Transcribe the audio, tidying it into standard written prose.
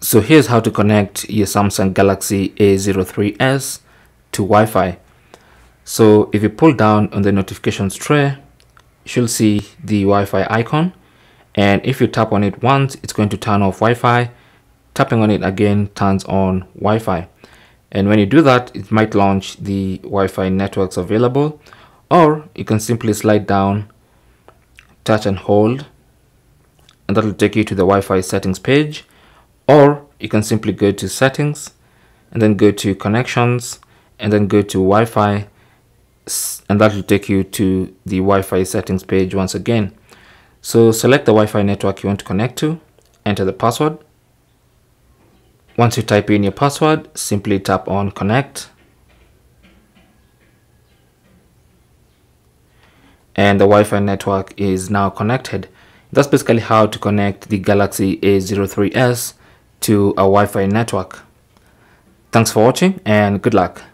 So here's how to connect your Samsung Galaxy A03s to Wi-Fi. So if you pull down on the notifications tray, you'll see the Wi-Fi icon. And if you tap on it once, it's going to turn off Wi-Fi. Tapping on it again turns on Wi-Fi. And when you do that, it might launch the Wi-Fi networks available, or you can simply slide down, touch and hold, and that will take you to the Wi-Fi settings page. Or you can simply go to settings and then go to connections and then go to Wi-Fi, and that will take you to the Wi-Fi settings page once again. So select the Wi-Fi network you want to connect to, enter the password. Once you type in your password, simply tap on connect, and the Wi-Fi network is now connected. That's basically how to connect the Galaxy A03s to a Wi-Fi network. Thanks for watching and good luck.